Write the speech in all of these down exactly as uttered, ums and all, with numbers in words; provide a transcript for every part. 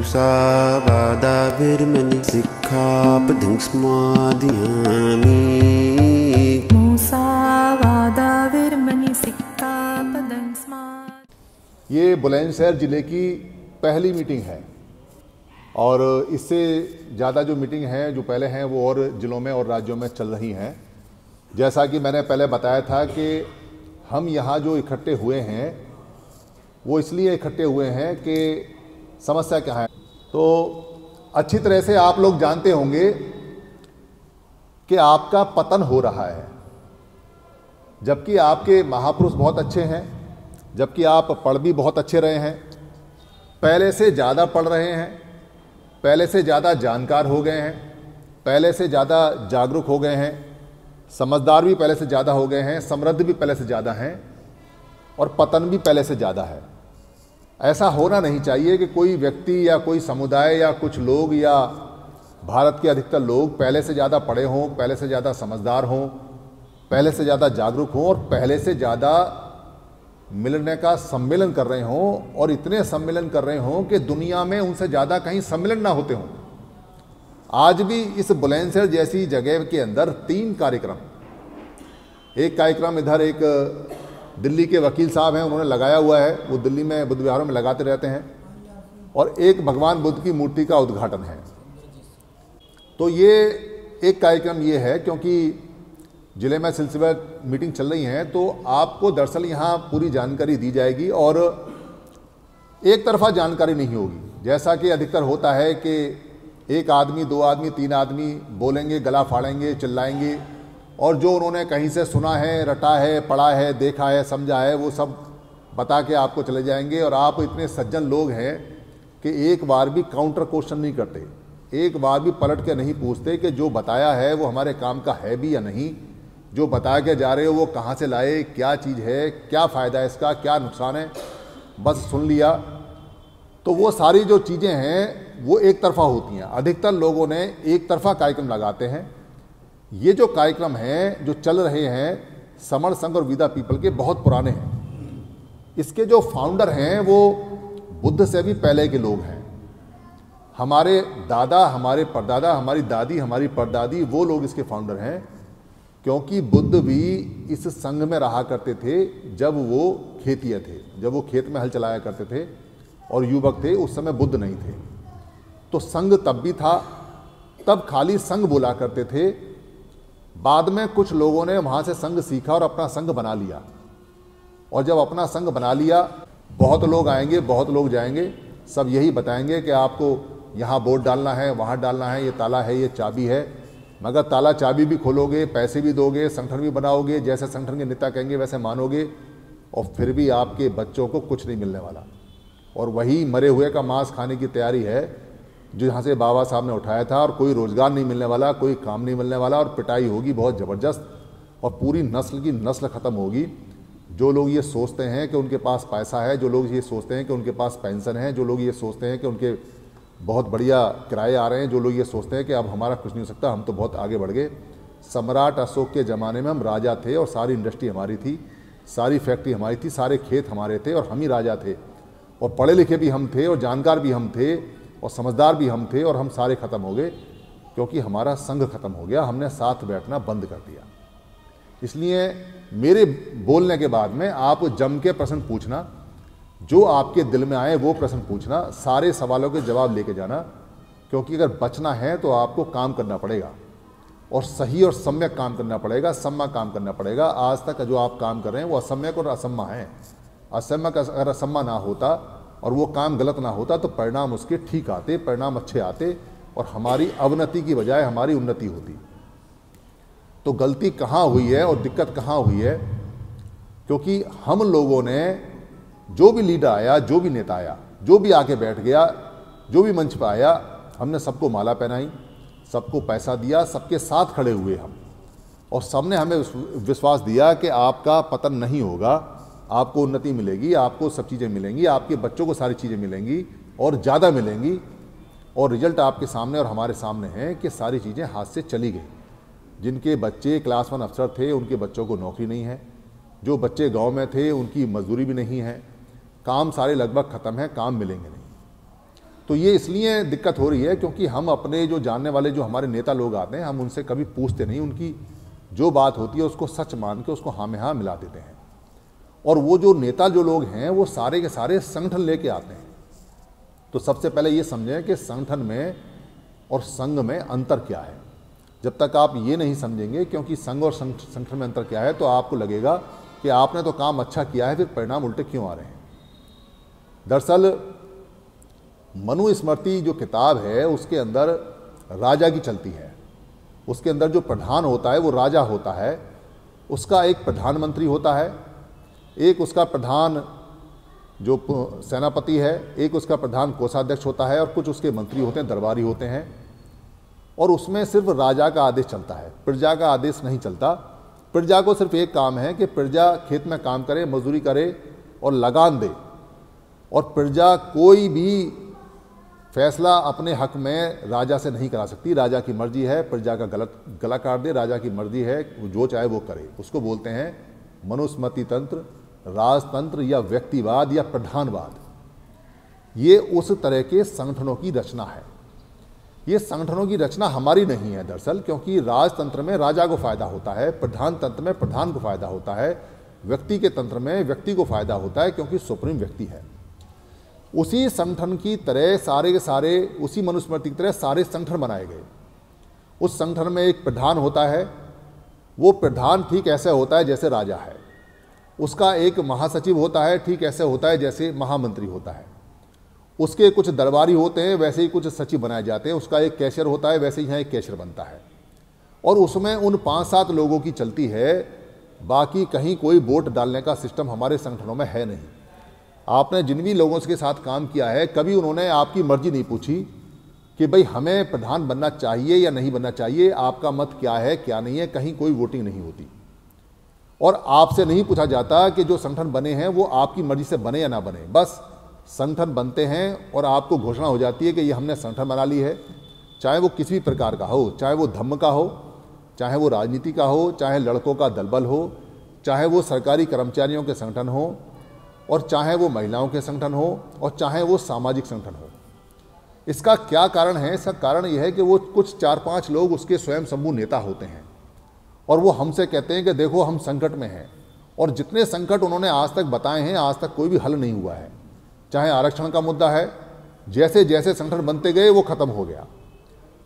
हिंसा वादा विरमणि सिक्खापदिं समादयामि हिंसा वादा विरमणि सिक्खापदिं समादयामि। ये बुलंदशहर ज़िले की पहली मीटिंग है और इससे ज़्यादा जो मीटिंग हैं जो पहले हैं वो और ज़िलों में और राज्यों में चल रही हैं। जैसा कि मैंने पहले बताया था कि हम यहाँ जो इकट्ठे हुए हैं वो इसलिए इकट्ठे हुए हैं कि समस्या क्या है। तो अच्छी तरह से आप लोग जानते होंगे कि आपका पतन हो रहा है, जबकि आपके महापुरुष बहुत अच्छे हैं, जबकि आप पढ़ भी बहुत अच्छे रहे हैं, पहले से ज़्यादा पढ़ रहे हैं, पहले से ज़्यादा जानकार हो गए हैं, पहले से ज़्यादा जागरूक हो गए हैं, समझदार भी पहले से ज़्यादा हो गए हैं, समृद्ध भी पहले से ज़्यादा हैं और पतन भी पहले से ज़्यादा है। ऐसा होना नहीं चाहिए कि कोई व्यक्ति या कोई समुदाय या कुछ लोग या भारत के अधिकतर लोग पहले से ज़्यादा पढ़े हों, पहले से ज़्यादा समझदार हों, पहले से ज़्यादा जागरूक हों और पहले से ज़्यादा मिलने का सम्मेलन कर रहे हों और इतने सम्मेलन कर रहे हों कि दुनिया में उनसे ज़्यादा कहीं सम्मेलन ना होते हों। आज भी इस बुलंदशहर जैसी जगह के अंदर तीन कार्यक्रम, एक कार्यक्रम इधर एक दिल्ली के वकील साहब हैं उन्होंने लगाया हुआ है, वो दिल्ली में बुद्ध विहारों में लगाते रहते हैं, और एक भगवान बुद्ध की मूर्ति का उद्घाटन है। तो ये एक कार्यक्रम ये है, क्योंकि ज़िले में सिलसिला मीटिंग चल रही हैं तो आपको दरअसल यहाँ पूरी जानकारी दी जाएगी और एक तरफा जानकारी नहीं होगी। जैसा कि अधिकतर होता है कि एक आदमी दो आदमी तीन आदमी बोलेंगे, गला फाड़ेंगे, चिल्लाएँगे और जो उन्होंने कहीं से सुना है, रटा है, पढ़ा है, देखा है, समझा है, वो सब बता के आपको चले जाएंगे। और आप इतने सज्जन लोग हैं कि एक बार भी काउंटर क्वेश्चन नहीं करते, एक बार भी पलट के नहीं पूछते कि जो बताया है वो हमारे काम का है भी या नहीं, जो बता के जा रहे हो वो कहाँ से लाए, क्या चीज़ है, क्या फ़ायदा है इसका, क्या नुकसान है, बस सुन लिया। तो वो सारी जो चीज़ें हैं वो एक तरफ़ा होती हैं। अधिकतर लोगों ने एक तरफ़ा कार्यक्रम लगाते हैं। ये जो कार्यक्रम हैं जो चल रहे हैं समर संघ और विदा पीपल के बहुत पुराने हैं। इसके जो फाउंडर हैं वो बुद्ध से भी पहले के लोग हैं। हमारे दादा, हमारे परदादा, हमारी दादी, हमारी परदादी, वो लोग इसके फाउंडर हैं, क्योंकि बुद्ध भी इस संघ में रहा करते थे जब वो खेतिया थे, जब वो खेत में हल चलाया करते थे और युवक थे, उस समय बुद्ध नहीं थे। तो संघ तब भी था, तब खाली संघ बोला करते थे। बाद में कुछ लोगों ने वहाँ से संघ सीखा और अपना संघ बना लिया, और जब अपना संघ बना लिया, बहुत लोग आएंगे, बहुत लोग जाएंगे, सब यही बताएंगे कि आपको यहाँ बोर्ड डालना है, वहाँ डालना है, ये ताला है, ये चाबी है, मगर ताला चाबी भी खोलोगे, पैसे भी दोगे, संगठन भी बनाओगे, जैसे संगठन के नेता कहेंगे वैसे मानोगे, और फिर भी आपके बच्चों को कुछ नहीं मिलने वाला। और वही मरे हुए का मांस खाने की तैयारी है जो यहाँ से बाबा साहब ने उठाया था, और कोई रोज़गार नहीं मिलने वाला, कोई काम नहीं मिलने वाला, और पिटाई होगी बहुत ज़बरदस्त, और पूरी नस्ल की नस्ल ख़त्म होगी। जो लोग ये सोचते हैं कि उनके पास पैसा है, जो लोग ये सोचते हैं कि उनके पास पेंशन है, जो लोग ये सोचते हैं कि उनके बहुत बढ़िया किराए आ रहे हैं, जो लोग ये सोचते हैं कि अब हमारा कुछ नहीं हो सकता, हम तो बहुत आगे बढ़ गए। सम्राट अशोक के ज़माने में हम राजा थे और सारी इंडस्ट्री हमारी थी, सारी फैक्ट्री हमारी थी, सारे खेत हमारे थे और हम ही राजा थे, और पढ़े लिखे भी हम थे और जानकार भी हम थे और समझदार भी हम थे, और हम सारे ख़त्म हो गए क्योंकि हमारा संघ ख़त्म हो गया, हमने साथ बैठना बंद कर दिया। इसलिए मेरे बोलने के बाद में आप जम के प्रश्न पूछना, जो आपके दिल में आए वो प्रश्न पूछना, सारे सवालों के जवाब लेके जाना, क्योंकि अगर बचना है तो आपको काम करना पड़ेगा और सही और सम्यक काम करना पड़ेगा, सम्मा काम करना पड़ेगा। आज तक जो आप काम कर रहे हैं वो असम्यक और असम्मा है। असम्यक अगर असम्मा ना होता और वो काम गलत ना होता तो परिणाम उसके ठीक आते, परिणाम अच्छे आते और हमारी अवनति की बजाय हमारी उन्नति होती। तो गलती कहाँ हुई है और दिक्कत कहाँ हुई है, क्योंकि हम लोगों ने जो भी लीडर आया, जो भी नेता आया, जो भी आके बैठ गया, जो भी मंच पर आया, हमने सबको माला पहनाई, सबको पैसा दिया, सबके साथ खड़े हुए हम, और सबने हमें विश्वास दिया कि आपका पतन नहीं होगा, आपको उन्नति मिलेगी, आपको सब चीज़ें मिलेंगी, आपके बच्चों को सारी चीज़ें मिलेंगी और ज़्यादा मिलेंगी, और रिजल्ट आपके सामने और हमारे सामने हैं कि सारी चीज़ें हाथ से चली गई। जिनके बच्चे क्लास वन अफसर थे उनके बच्चों को नौकरी नहीं है, जो बच्चे गांव में थे उनकी मजदूरी भी नहीं है, काम सारे लगभग ख़त्म है, काम मिलेंगे नहीं। तो ये इसलिए दिक्कत हो रही है क्योंकि हम अपने जो जानने वाले जो हमारे नेता लोग आते हैं, हम उनसे कभी पूछते नहीं, उनकी जो बात होती है उसको सच मान के उसको हाँ में हाँ मिला देते हैं। और वो जो नेता जो लोग हैं वो सारे के सारे संगठन लेके आते हैं। तो सबसे पहले ये समझें कि संगठन में और संघ में अंतर क्या है। जब तक आप ये नहीं समझेंगे, क्योंकि संघ और संगठन में अंतर क्या है, तो आपको लगेगा कि आपने तो काम अच्छा किया है, फिर परिणाम उल्टे क्यों आ रहे हैं। दरअसल मनुस्मृति जो किताब है उसके अंदर राजा की चलती है। उसके अंदर जो प्रधान होता है वो राजा होता है, उसका एक प्रधानमंत्री होता है, एक उसका प्रधान जो सेनापति है, एक उसका प्रधान कोषाध्यक्ष होता है, और कुछ उसके मंत्री होते हैं, दरबारी होते हैं। और उसमें सिर्फ राजा का आदेश चलता है, प्रजा का आदेश नहीं चलता। प्रजा को सिर्फ एक काम है कि प्रजा खेत में काम करे, मजदूरी करे और लगान दे, और प्रजा कोई भी फैसला अपने हक में राजा से नहीं करा सकती। राजा की मर्जी है, प्रजा का गलत गला काट दे, राजा की मर्जी है, जो चाहे वो करे। उसको बोलते हैं मनुस्मृति तंत्र, राजतंत्र या व्यक्तिवाद या प्रधानवाद। ये उस तरह के संगठनों की रचना है। ये संगठनों की रचना हमारी नहीं है दरअसल, क्योंकि राजतंत्र में राजा को फायदा होता है, प्रधान तंत्र में प्रधान को फायदा होता है, व्यक्ति के तंत्र में व्यक्ति को फायदा होता है, क्योंकि सुप्रीम व्यक्ति है। उसी संगठन की तरह सारे के सारे, उसी मनुस्मृति की तरह सारे संगठन बनाए गए। उस संगठन में एक प्रधान होता है, वो प्रधान ठीक ऐसे होता है जैसे राजा है। उसका एक महासचिव होता है, ठीक ऐसे होता है जैसे महामंत्री होता है। उसके कुछ दरबारी होते हैं, वैसे ही कुछ सचिव बनाए जाते हैं। उसका एक कैशियर होता है, वैसे ही यहाँ एक कैशियर बनता है। और उसमें उन पाँच सात लोगों की चलती है, बाकी कहीं कोई वोट डालने का सिस्टम हमारे संगठनों में है नहीं। आपने जिन भी लोगों के साथ काम किया है, कभी उन्होंने आपकी मर्जी नहीं पूछी कि भाई हमें प्रधान बनना चाहिए या नहीं बनना चाहिए, आपका मत क्या है क्या नहीं है, कहीं कोई वोटिंग नहीं होती। और आपसे नहीं पूछा जाता कि जो संगठन बने हैं वो आपकी मर्जी से बने या ना बने। बस संगठन बनते हैं और आपको घोषणा हो जाती है कि ये हमने संगठन बना ली है, चाहे वो किसी भी प्रकार का हो, चाहे वो धम्म का हो, चाहे वो राजनीति का हो, चाहे लड़कों का दलबल हो, चाहे वो सरकारी कर्मचारियों के संगठन हो, और चाहे वो महिलाओं के संगठन हो, और चाहे वो सामाजिक संगठन हो। इसका क्या कारण है? इसका कारण यह है कि वो कुछ चार पाँच लोग उसके स्वयं समूह नेता होते हैं, और वो हमसे कहते हैं कि देखो हम संकट में हैं। और जितने संकट उन्होंने आज तक बताए हैं, आज तक कोई भी हल नहीं हुआ है। चाहे आरक्षण का मुद्दा है, जैसे जैसे संगठन बनते गए वो खत्म हो गया।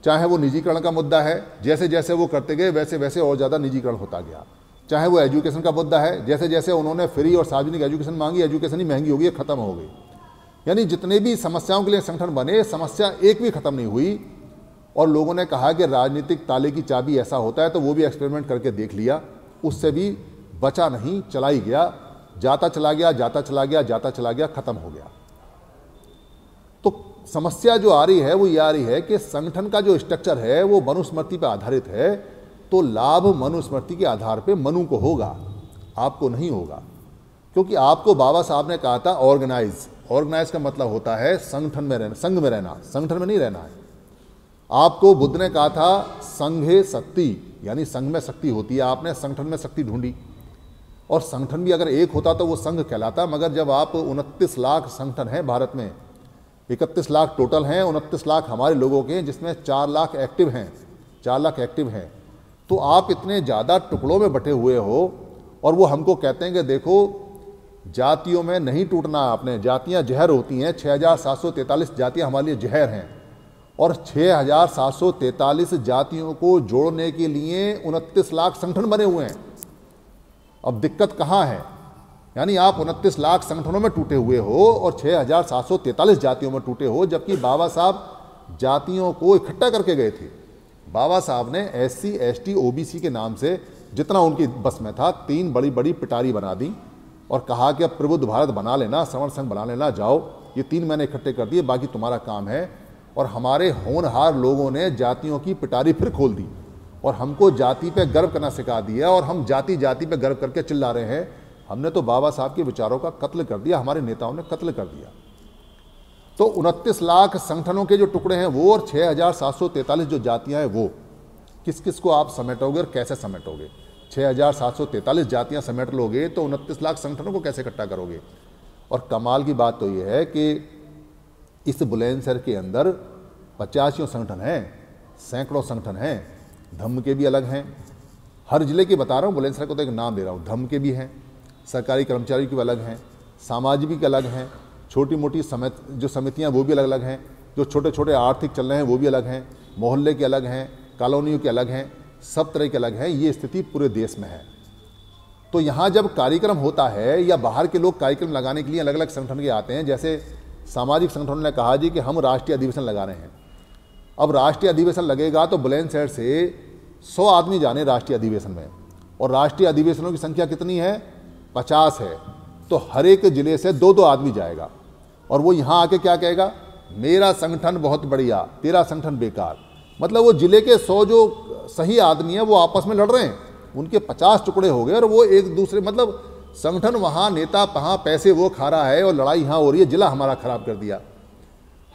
चाहे वो निजीकरण का मुद्दा है, जैसे जैसे वो करते गए वैसे वैसे और ज़्यादा निजीकरण होता गया। चाहे वो एजुकेशन का मुद्दा है, जैसे जैसे उन्होंने फ्री और सार्वजनिक एजुकेशन मांगी, एजुकेशन ही महंगी हो गई, खत्म हो गई। यानी जितने भी समस्याओं के लिए संगठन बने, समस्या एक भी खत्म नहीं हुई। और लोगों ने कहा कि राजनीतिक ताले की चाबी ऐसा होता है, तो वो भी एक्सपेरिमेंट करके देख लिया, उससे भी बचा नहीं, चला ही गया, जाता चला गया, जाता चला गया, जाता चला गया, खत्म हो गया। तो समस्या जो आ रही है वो ये आ रही है कि संगठन का जो स्ट्रक्चर है वो मनुस्मृति पर आधारित है, तो लाभ मनुस्मृति के आधार पे मनु को होगा, आपको नहीं होगा। क्योंकि आपको बाबा साहब ने कहा था ऑर्गेनाइज। ऑर्गेनाइज का मतलब होता है संगठन में रहना, संघ में रहना, संगठन में नहीं रहना है। आपको बुद्ध ने कहा था संघे शक्ति, यानी संघ में शक्ति होती है। आपने संगठन में शक्ति ढूंढी, और संगठन भी अगर एक होता तो वो संघ कहलाता। मगर जब आप उनतीस लाख संगठन हैं भारत में, इकतीस लाख टोटल हैं, उनतीस लाख हमारे लोगों के हैं, जिसमें चार लाख एक्टिव हैं, चार लाख एक्टिव हैं। तो आप इतने ज़्यादा टुकड़ों में बटे हुए हो, और वो हमको कहते हैं कि देखो जातियों में नहीं टूटना आपने, जातियाँ जहर होती हैं। छः हज़ार सात सौ तैंतालीस जातियाँ हमारे लिए जहर हैं, और छः हज़ार सात सौ तैंतालीस जातियों को जोड़ने के लिए उनतीस लाख संगठन बने हुए हैं। अब दिक्कत कहाँ है? यानी आप उनतीस लाख संगठनों में टूटे हुए हो और छः हज़ार सात सौ तैंतालीस जातियों में टूटे हो, जबकि बाबा साहब जातियों को इकट्ठा करके गए थे। बाबा साहब ने S C S T O B C के नाम से जितना उनकी बस में था, तीन बड़ी बड़ी पिटारी बना दी और कहा कि अब प्रबुद्ध भारत बना लेना, सवर्ण संघ बना लेना, जाओ ये तीन मैंने इकट्ठे कर दिए, बाकी तुम्हारा काम है। और हमारे होनहार लोगों ने जातियों की पिटारी फिर खोल दी और हमको जाति पे गर्व करना सिखा दिया, और हम जाति जाति पे गर्व करके चिल्ला रहे हैं। हमने तो बाबा साहब के विचारों का कत्ल कर दिया, हमारे नेताओं ने कत्ल कर दिया। तो उनतीस लाख संगठनों के जो टुकड़े हैं वो, और छः हज़ार सात सौ तैंतालीस जो जातियाँ हैं वो, किस किस को आप समेटोगे और कैसे समेटोगे? छः हज़ार सात सौ तैंतालीस जातियाँ समेट लोगे तो उनतीस लाख संगठनों को कैसे इकट्ठा करोगे? और कमाल की बात तो ये है कि इस बुलंदशहर के अंदर पचासियों संगठन हैं, सैकड़ों संगठन हैं। धम्म के भी अलग हैं, हर ज़िले के बता रहा हूँ, बुलंदशहर को तो एक नाम दे रहा हूँ। धम्म के भी हैं, सरकारी कर्मचारी के भी अलग हैं, सामाजिक भी अलग हैं, छोटी मोटी समित जो समितियाँ वो भी अलग अलग हैं, जो छोटे छोटे आर्थिक चल रहे हैं वो भी अलग हैं, मोहल्ले के अलग हैं, कॉलोनियों के अलग हैं, सब तरह के अलग हैं। ये स्थिति पूरे देश में है। तो यहाँ जब कार्यक्रम होता है या बाहर के लोग कार्यक्रम लगाने के लिए अलग अलग संगठन के आते हैं, जैसे सामाजिक संगठन ने कहा जी कि हम राष्ट्रीय अधिवेशन लगा रहे हैं। अब राष्ट्रीय अधिवेशन लगेगा तो बुलंदशहर से सौ आदमी जाने राष्ट्रीय अधिवेशन में, और राष्ट्रीय अधिवेशनों की संख्या कितनी है, पचास है। तो हर एक ज़िले से दो दो आदमी जाएगा और वो यहाँ आके क्या कहेगा, मेरा संगठन बहुत बढ़िया, तेरा संगठन बेकार। मतलब वो ज़िले के सौ जो सही आदमी हैं वो आपस में लड़ रहे हैं, उनके पचास टुकड़े हो गए और वो एक दूसरे, मतलब संगठन वहाँ, नेता वहाँ, पैसे वो खा रहा है और लड़ाई यहाँ हो रही है। ज़िला हमारा ख़राब कर दिया।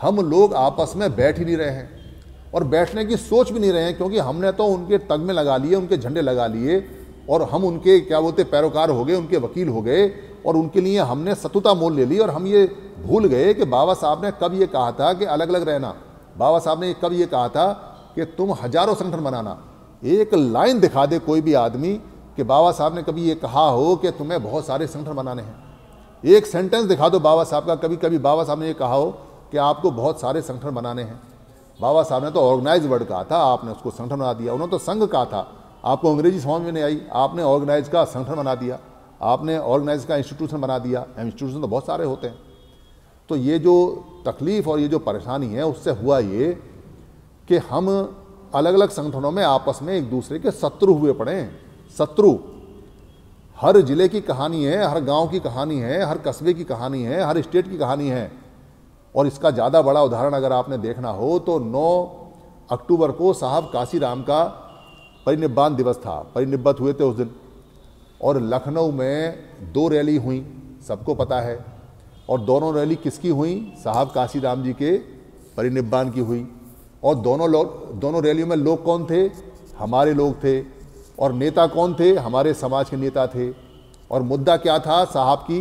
हम लोग आपस में बैठ ही नहीं रहे हैं और बैठने की सोच भी नहीं रहे हैं, क्योंकि हमने तो उनके तगमे लगा लिए, उनके झंडे लगा लिए और हम उनके क्या बोलते पैरोकार हो गए, उनके वकील हो गए और उनके लिए हमने सतुता मोल ले ली। और हम ये भूल गए कि बाबा साहब ने कब ये कहा था कि अलग अलग रहना। बाबा साहब ने कब ये कहा था कि तुम हजारों संगठन बनाना। एक लाइन दिखा दे कोई भी आदमी कि बाबा साहब ने कभी ये कहा हो कि तुम्हें बहुत सारे संगठन बनाने हैं। एक सेंटेंस दिखा दो बाबा साहब का, कभी कभी बाबा साहब ने ये कहा हो कि आपको बहुत सारे संगठन बनाने हैं। बाबा साहब ने तो ऑर्गेनाइज वर्ड कहा था, आपने उसको संगठन बना दिया। उन्होंने तो संघ कहा था, आपको अंग्रेजी समझ में नहीं आई, आपने ऑर्गेनाइज का संगठन बना दिया, आपने ऑर्गेनाइज का इंस्टीट्यूशन बना दिया। इंस्टीट्यूशन तो बहुत सारे होते हैं। तो ये जो तकलीफ और ये जो परेशानी है उससे हुआ ये कि हम अलग अलग संगठनों में आपस में एक दूसरे के शत्रु हुए पड़े हैं। शत्रु हर ज़िले की कहानी है, हर गांव की कहानी है, हर कस्बे की कहानी है, हर स्टेट की कहानी है। और इसका ज़्यादा बड़ा उदाहरण अगर आपने देखना हो तो नौ अक्टूबर को साहब काशीराम का परिनिब्बान दिवस था, परिनिब्बत हुए थे उस दिन। और लखनऊ में दो रैली हुई, सबको पता है। और दोनों रैली किसकी हुई, साहब काशीराम जी के परिनिब्बान की हुई। और दोनों लोग, दोनों रैलियों में लोग कौन थे, हमारे लोग थे। और नेता कौन थे, हमारे समाज के नेता थे। और मुद्दा क्या था, साहब की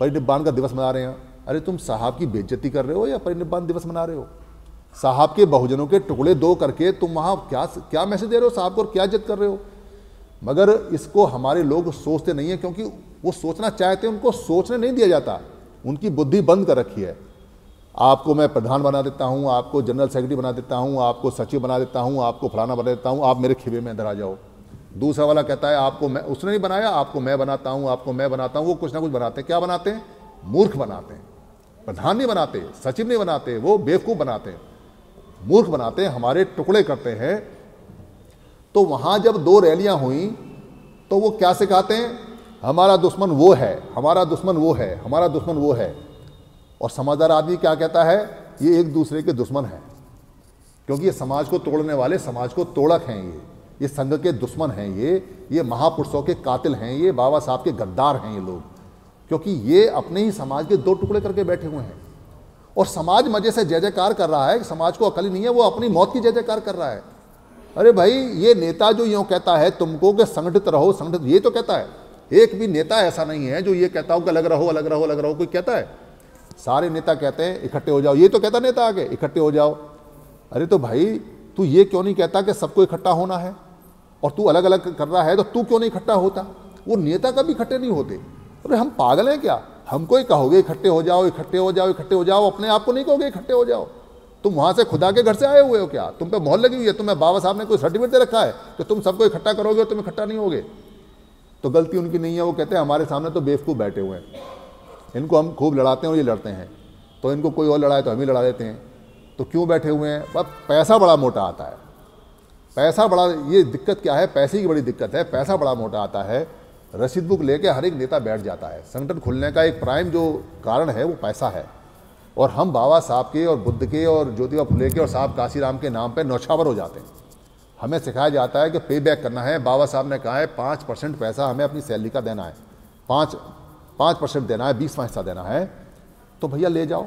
परिनिब्बान का दिवस मना रहे हैं। अरे तुम साहब की बेइज्जती कर रहे हो या परिनिब्बान दिवस मना रहे हो? साहब के बहुजनों के टुकड़े दो करके तुम वहाँ क्या क्या मैसेज दे रहे हो साहब को और क्या इज्जत कर रहे हो? मगर इसको हमारे लोग सोचते नहीं है, क्योंकि वो सोचना चाहते हैं, उनको सोचने नहीं दिया जाता। उनकी बुद्धि बंद कर रखी है। आपको मैं प्रधान बना देता हूँ, आपको जनरल सेक्रेटरी बना देता हूँ, आपको सचिव बना देता हूँ, आपको फलाना बना देता हूँ, आप मेरे खिबे में अंदर आ जाओ। दूसरा वाला कहता है आपको मैं, उसने नहीं बनाया, आपको मैं बनाता हूँ, आपको मैं बनाता हूँ। वो कुछ ना कुछ बनाते हैं। क्या बनाते हैं? मूर्ख बनाते हैं। प्रधान नहीं बनाते, सचिव नहीं बनाते, वो बेवकूफ़ बनाते हैं, मूर्ख बनाते हैं, हमारे टुकड़े करते हैं। तो वहाँ जब दो रैलियाँ हुई तो वो क्या सिखाते हैं, हमारा दुश्मन वो है, हमारा दुश्मन वो है, हमारा दुश्मन वो है। और समझदार आदमी क्या कहता है, ये एक दूसरे के दुश्मन हैं, क्योंकि ये समाज को तोड़ने वाले, समाज को तोड़क हैं, ये ये संघ के दुश्मन हैं, ये ये महापुरुषों के कातिल हैं, ये बाबा साहब के गद्दार हैं ये लोग, क्योंकि ये अपने ही समाज के दो टुकड़े करके बैठे हुए हैं। और समाज मजे से जय जयकार कर रहा है, समाज को अकल ही नहीं है, वो अपनी मौत की जय जयकार कर रहा है। अरे भाई, ये नेता जो यूँ कहता है तुमको कि संगठित रहो, संगठित, ये तो कहता है। एक भी नेता ऐसा नहीं है जो ये कहता हो कि अलग रहो, अलग रहो, अलग रहो। कोई कहता है? सारे नेता कहते हैं इकट्ठे हो जाओ। ये तो कहता नेता आगे, इकट्ठे हो जाओ। अरे तो भाई, तू ये क्यों नहीं कहता कि सबको इकट्ठा होना है? और तू अलग अलग कर रहा है तो तू क्यों नहीं इकट्ठा होता? वो नेता कभी इकट्ठे नहीं होते। अरे हम पागल हैं क्या? हमको ही कहोगे इकट्ठे हो जाओ, इकट्ठे हो जाओ, इकट्ठे हो जाओ, अपने आप को नहीं कहोगे इकट्ठे हो जाओ? तुम वहाँ से खुदा के घर से आए हुए हो क्या? तुम पे मोहर लगी हुई है? तुम्हें बाबा साहब ने कोई सर्टिफिकेट दे रखा है कि तुम सबको इकट्ठा करोगे, तुम इकट्ठा नहीं होगे? तो गलती उनकी नहीं है। वो कहते हैं हमारे सामने तो बेवकूफ़ बैठे हुए हैं, इनको हम खूब लड़ाते हैं और ये लड़ते हैं, तो इनको कोई और लड़ाए तो हम ही लड़ा देते हैं। तो क्यों बैठे हुए हैं? बस पैसा बड़ा मोटा आता है, पैसा बड़ा। ये दिक्कत क्या है? पैसे की बड़ी दिक्कत है। पैसा बड़ा मोटा आता है, रसीद बुक लेके हर एक नेता बैठ जाता है। संगठन खुलने का एक प्राइम जो कारण है वो पैसा है। और हम बाबा साहब के और बुद्ध के और ज्योतिबा फुले के और साहब काशीराम के नाम पर नौछावर हो जाते हैं। हमें सिखाया जाता है कि पे बैक करना है। बाबा साहब ने कहा है पाँच परसेंट पैसा हमें अपनी सैलरी का देना है, पाँच पाँच परसेंट देना है, बीसवा हिस्सा देना है। तो भैया ले जाओ।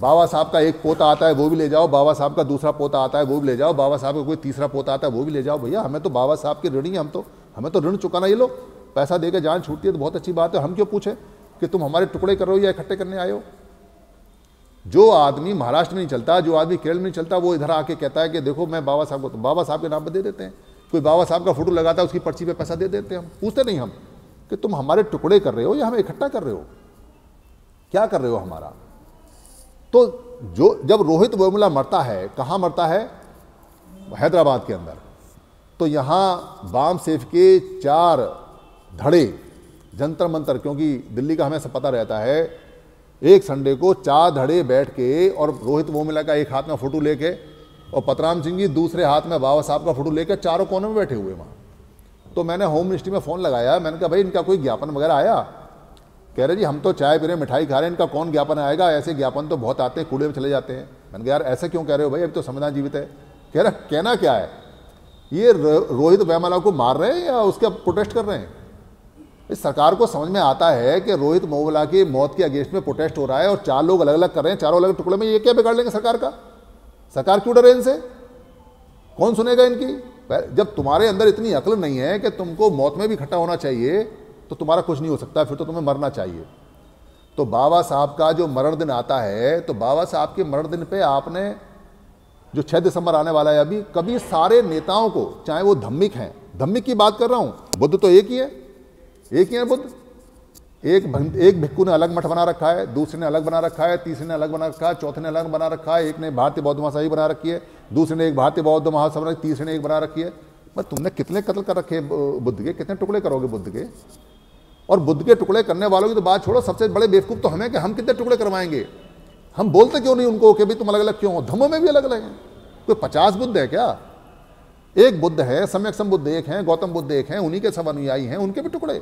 बाबा साहब का एक पोता आता है वो भी ले जाओ, बाबा साहब का दूसरा पोता आता है वो भी ले जाओ, बाबा साहब का कोई तीसरा पोता आता है वो भी ले जाओ। भैया हमें तो बाबा साहब के ऋणी हैं, हम तो हमें तो ऋण चुकाना। ये लोग पैसा देकर जान छूटती है तो बहुत अच्छी बात है। हम क्यों पूछे कि तुम हमारे टुकड़े कर रहे हो या इकट्ठे करने आए हो? जो आदमी महाराष्ट्र में नहीं चलता, जो आदमी केरल में नहीं चलता, वो इधर आके कहता है कि देखो मैं बाबा साहब को, तो बाबा साहब के नाम पर दे देते हैं। कोई बाबा साहब का फोटो लगाता है उसकी पर्ची पे पैसा दे देते हैं। हम पूछते नहीं हम कि तुम हमारे टुकड़े कर रहे हो या हमें इकट्ठा कर रहे हो, क्या कर रहे हो हमारा। तो जो जब रोहित वेमुला मरता है, कहाँ मरता है? हैदराबाद के अंदर। तो यहाँ बामसेफ के चार धड़े जंतर मंतर, क्योंकि दिल्ली का हमें सब पता रहता है, एक संडे को चार धड़े बैठ के और रोहित वेमुला का एक हाथ में फोटो लेके और पतराम सिंह जी दूसरे हाथ में बाबा साहब का फोटो लेके चारों कोने में बैठे हुए वहाँ। तो मैंने होम मिनिस्ट्री में फ़ोन लगाया, मैंने कहा भाई इनका कोई ज्ञापन वगैरह आया? कह रहे जी हम तो चाय पी रहे मिठाई खा रहे हैं, इनका कौन ज्ञापन आएगा, ऐसे ज्ञापन तो बहुत आते हैं, कूड़े में चले जाते हैं। मैंने कहा यार ऐसा क्यों कह रहे हो भाई, अभी तो संविधान जीवित है। कह रहा कहना क्या है, ये रोहित वेमुला को मार रहे हैं या उसके प्रोटेस्ट कर रहे हैं। इस सरकार को समझ में आता है कि रोहित वेमुला की मौत के अगेंस्ट में प्रोटेस्ट हो रहा है और चार लोग अलग अलग कर रहे हैं, चारों अलग टुकड़े में, ये क्या बिगाड़ लेंगे सरकार का? सरकार क्यों डरे इनसे? कौन सुनेगा इनकी? जब तुम्हारे अंदर इतनी अकल नहीं है कि तुमको मौत में भी इकट्ठा होना चाहिए तो तुम्हारा कुछ नहीं हो सकता, फिर तो तुम्हें मरना चाहिए। तो बाबा साहब का जो मरण दिन आता है, तो बाबा साहब के मरण दिन पर आपने जो छः दिसंबर आने वाला है अभी, कभी सारे नेताओं को, चाहे वो धम्मिक हैं, धम्मिक की बात कर रहा हूँ, बुद्ध तो एक ही है, एक ही है बुद्ध। एक एक भिक्खू ने अलग मठ बना रखा है, दूसरे ने अलग बना रखा है, तीसरे ने अलग बना रखा है, चौथे ने अलग बना रखा है, एक ने भारतीय बौद्ध महासभा बना रखी है, दूसरे ने एक भारतीय बौद्ध महासभा, तीसरे ने एक बना रखी है। पर तुमने कितने कत्ल कर रखे बुद्ध के, कितने टुकड़े करोगे बुद्ध के? और बुद्ध के टुकड़े करने वालों की तो बात छोड़ो, सबसे बड़े बेवकूफ़ तो हमें कि हम कितने टुकड़े करवाएंगे। हम बोलते क्यों नहीं उनको कि भाई तुम अलग अलग क्यों हो? धम्म में भी अलग अलग हैं, कोई पचास बुद्ध है क्या? एक बुद्ध है, सम्यक संबुद्ध एक हैं, गौतम बुद्ध एक हैं, उन्हीं के सब अनुयायी हैं, उनके भी टुकड़े।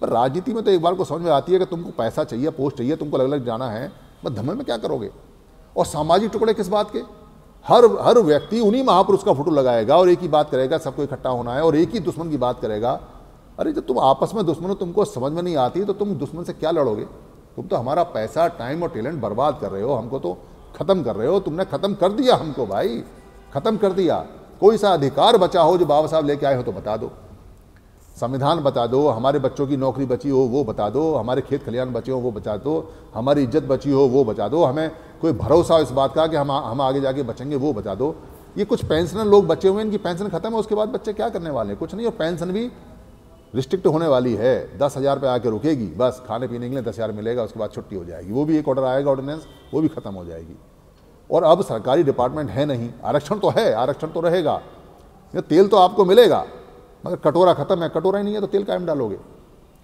पर राजनीति में तो एक बार को समझ में आती है कि तुमको पैसा चाहिए, पोस्ट चाहिए, तुमको अलग अलग जाना है, बस धम्मे में क्या करोगे? और सामाजिक टुकड़े किस बात के? हर हर व्यक्ति उन्हीं महापुरुष का फोटो लगाएगा और एक ही बात करेगा, सबको इकट्ठा होना है, और एक ही दुश्मन की बात करेगा। अरे जब तुम आपस में दुश्मन हो, तुमको समझ में नहीं आती, तो तुम दुश्मन से क्या लड़ोगे? तुम तो हमारा पैसा, टाइम और टैलेंट बर्बाद कर रहे हो, हमको तो ख़त्म कर रहे हो। तुमने ख़त्म कर दिया हमको भाई, ख़त्म कर दिया। कोई सा अधिकार बचा हो जो बाबा साहब लेके आए हो तो बता दो, संविधान बता दो, हमारे बच्चों की नौकरी बची हो वो बता दो, हमारे खेत खलिहान बचे हो वो बता दो, हमारी इज्जत बची हो वो बता दो, हमें कोई भरोसा हो इस बात का कि हम हम आगे जाके बचेंगे वो बता दो। ये कुछ पेंशनर लोग बचे हुए हैं, इनकी पेंशन खत्म है, उसके बाद बच्चे क्या करने वाले हैं? कुछ नहीं, और पेंशन भी रिस्ट्रिक्ट होने वाली है, दस हज़ार पे आके रुकेगी, बस खाने पीने के लिए दस हज़ार मिलेगा, उसके बाद छुट्टी हो जाएगी। वो भी एक ऑर्डर आएगा, ऑर्डिनेंस, वो भी खत्म हो जाएगी। और अब सरकारी डिपार्टमेंट है नहीं, आरक्षण तो है, आरक्षण तो रहेगा, तेल तो आपको मिलेगा, मगर कटोरा खत्म है, कटोरा ही नहीं है तो तेल कायम डालोगे,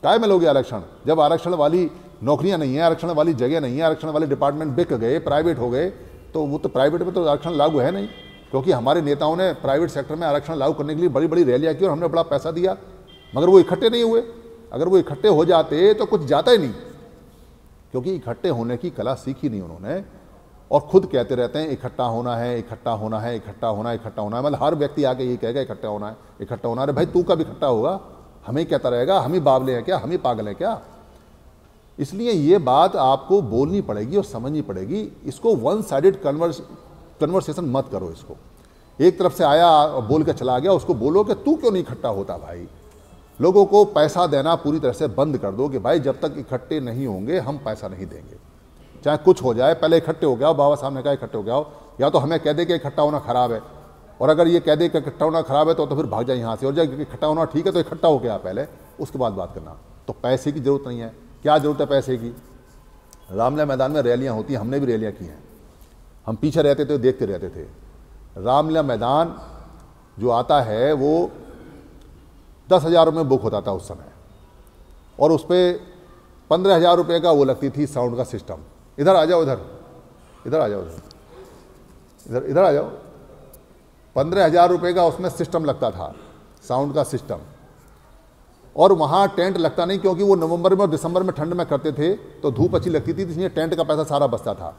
कायम मिलोगे आरक्षण। जब आरक्षण वाली नौकरियां नहीं है, आरक्षण वाली जगह नहीं है, आरक्षण वाले डिपार्टमेंट बिक गए, प्राइवेट हो गए, तो वो तो प्राइवेट में तो आरक्षण लागू है नहीं, क्योंकि हमारे नेताओं ने प्राइवेट सेक्टर में आरक्षण लागू करने के लिए बड़ी बड़ी रैलियाँ की और हमने बड़ा पैसा दिया, मगर वो इकट्ठे नहीं हुए। अगर वो इकट्ठे हो जाते तो कुछ जाता ही नहीं, क्योंकि इकट्ठे होने की कला सीखी नहीं उन्होंने, और खुद कहते रहते हैं इकट्ठा होना है, इकट्ठा होना है, इकट्ठा होना है, इकट्ठा होना है। मतलब हर व्यक्ति आके ये कहेगा इकट्ठा होना है, इकट्ठा होना है। अरे भाई तू कब इकट्ठा होगा? हमें कहता रहेगा, हम ही बावले हैं क्या, हम ही पागल हैं क्या? इसलिए ये बात आपको बोलनी पड़ेगी और समझनी पड़ेगी। इसको वन साइडेड कन्वर्स कन्वर्सेशन मत करो। इसको एक तरफ से आया और बोल के चला गया, उसको बोलो कि तू क्यों नहीं इकट्ठा होता भाई। लोगों को पैसा देना पूरी तरह से बंद कर दो कि भाई जब तक इकट्ठे नहीं होंगे हम पैसा नहीं देंगे, चाहे कुछ हो जाए। पहले इकट्ठे हो गया, बाबा साहब ने कहा इकट्ठे हो गया, या तो हमें कह दे कि इकट्ठा होना खराब है, और अगर ये कह दे कि इकट्ठा होना खराब है तो, तो फिर भाग जाए यहाँ से, और जब इकट्ठा होना ठीक है तो इकट्ठा हो गया पहले, उसके बाद बात करना। तो पैसे की ज़रूरत नहीं है। क्या ज़रूरत है पैसे की? रामलीला मैदान में रैलियाँ होती हैं, हमने भी रैलियाँ की हैं, हम पीछे रहते थे, देखते रहते थे। रामलीला मैदान जो आता है वो दस हज़ार में बुक होता था उस समय, और उस पर पंद्रह हज़ार रुपये का वो लगती थी साउंड का सिस्टम। इधर आ जाओ, इधर इधर आ जाओ, इधर इधर आ जाओ। पंद्रह हज़ार रुपये का उसमें सिस्टम लगता था, साउंड का सिस्टम। और वहाँ टेंट लगता नहीं, क्योंकि वो नवंबर में और दिसंबर में ठंड में करते थे, तो धूप अच्छी लगती थी, इसलिए टेंट का पैसा सारा बचता था।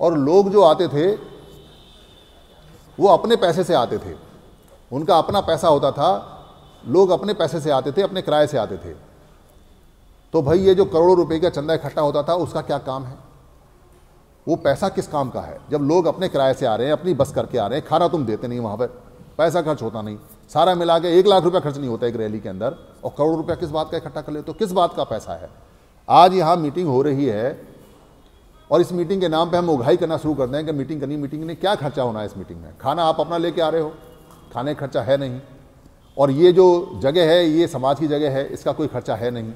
और लोग जो आते थे वो अपने पैसे से आते थे, उनका अपना पैसा होता था, लोग अपने पैसे से आते थे, अपने किराए से आते थे। तो भाई ये जो करोड़ों रुपए का चंदा इकट्ठा होता था उसका क्या काम है? वो पैसा किस काम का है? जब लोग अपने किराए से आ रहे हैं, अपनी बस करके आ रहे हैं, खाना तुम देते नहीं, वहाँ पर पैसा खर्च होता नहीं, सारा मिला के एक लाख रुपया खर्च नहीं होता एक रैली के अंदर, और करोड़ों रुपया किस बात का इकट्ठा कर ले? तो किस बात का पैसा है? आज यहाँ मीटिंग हो रही है और इस मीटिंग के नाम पे हम उघाई करना शुरू करते हैं कि मीटिंग करनी, मीटिंग में क्या खर्चा होना है इस मीटिंग में, खाना आप अपना लेके आ रहे हो, खाने का खर्चा है नहीं, और ये जो जगह है ये समाज की जगह है, इसका कोई खर्चा है नहीं,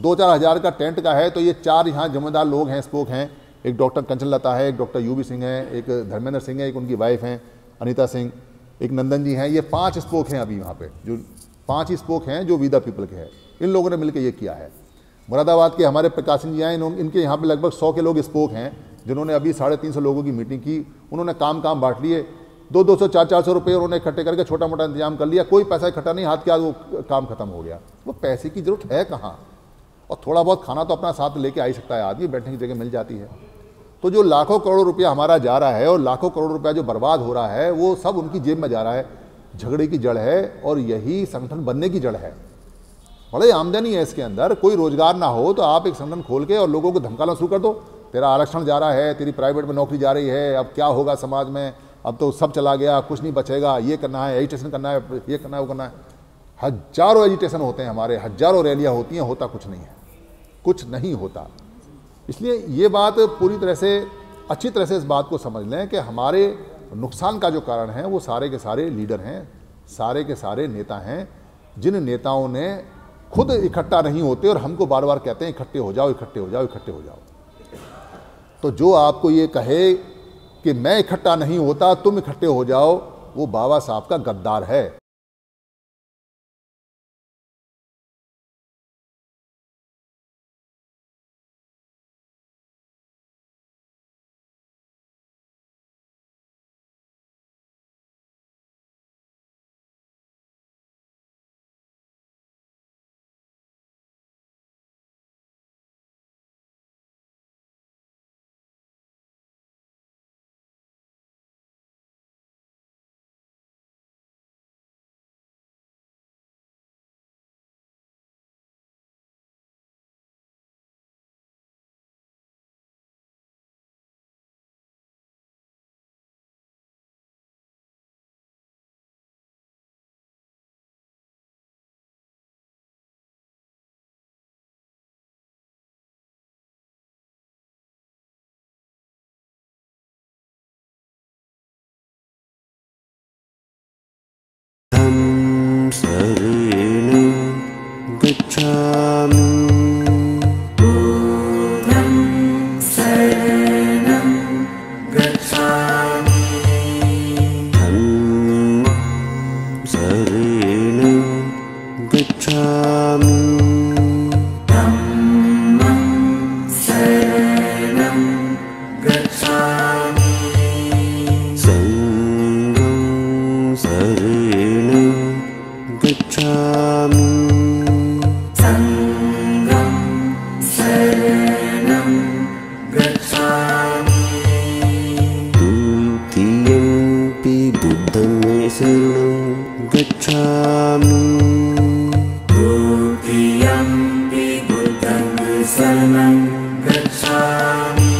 दो चार हज़ार का टेंट का है, तो ये चार यहाँ जिम्मेदार लोग हैं, स्पोक हैं, एक डॉक्टर कंचन लता है, एक डॉक्टर यूबी सिंह है, एक धर्मेंद्र सिंह है, एक उनकी वाइफ हैं अनिता सिंह, एक नंदन जी हैं, ये पाँच स्पोक हैं अभी यहाँ पर, जो पाँच ही स्पोक हैं जो विदा पीपल के हैं, इन लोगों ने मिलकर ये किया है। मुरादाबाद के हमारे प्रकाशन जी आए, इन्होंने इनके यहाँ पे लगभग सौ के लोग स्पोक हैं, जिन्होंने अभी साढ़े तीन सौ लोगों की मीटिंग की, उन्होंने काम काम बांट लिए, दो दो सौ चार चार सौ रुपये उन्होंने इकट्ठे करके छोटा मोटा इंतजाम कर लिया, कोई पैसा इकट्ठा नहीं, हाथ के हाथ वो काम खत्म हो गया। वो पैसे की जरूरत है कहाँ, और थोड़ा बहुत खाना तो अपना साथ लेके आ सकता है आदमी, बैठने की जगह मिल जाती है। तो जो लाखों करोड़ों रुपया हमारा जा रहा है और लाखों करोड़ रुपया जो बर्बाद हो रहा है वो सब उनकी जेब में जा रहा है, झगड़े की जड़ है और यही संगठन बनने की जड़ है। बड़े आमदनी है इसके अंदर, कोई रोजगार ना हो तो आप एक संगठन खोल के और लोगों को धमकाना शुरू कर दो, तेरा आरक्षण जा रहा है, तेरी प्राइवेट में नौकरी जा रही है, अब क्या होगा समाज में, अब तो सब चला गया, कुछ नहीं बचेगा, ये करना है, एजिटेशन करना है, ये करना है, वो करना है। हजारों एजिटेशन होते हैं हमारे, हजारों रैलियाँ होती हैं, होता कुछ नहीं है, कुछ नहीं होता। इसलिए ये बात पूरी तरह से अच्छी तरह से इस बात को समझ लें कि हमारे नुकसान का जो कारण है वो सारे के सारे लीडर हैं, सारे के सारे नेता हैं, जिन नेताओं ने खुद इकट्ठा नहीं होते और हमको बार बार कहते हैं इकट्ठे हो जाओ, इकट्ठे हो जाओ, इकट्ठे हो जाओ। तो जो आपको ये कहे कि मैं इकट्ठा नहीं होता, तुम इकट्ठे हो जाओ, वो बाबा साहब का गद्दार है। शरणं गच्छामि, ॐ शरणं गच्छामि, ॐ शरणं गच्छामि, ॐ शरणं गच्छामि, संघं शरणं गच्छामि, संघं शरणं गच्छामि, द्वितीयं पि बुद्धं शरणं गच्छामि, द्वितीयं पि बुद्धं शरणं गच्छामि,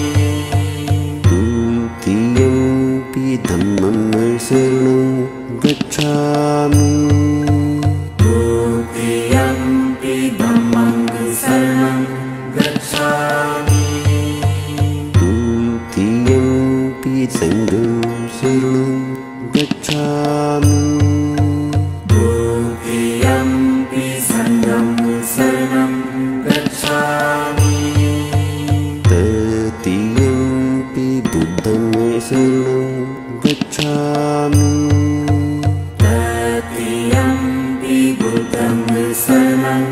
द्वितीयं पि धम्मं शरणं गच्छामि, Amen.